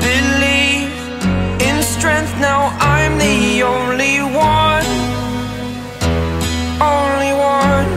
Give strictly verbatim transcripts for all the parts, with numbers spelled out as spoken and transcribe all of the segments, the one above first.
believe in strength, now I'm the only one. Only one.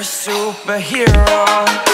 Superhero.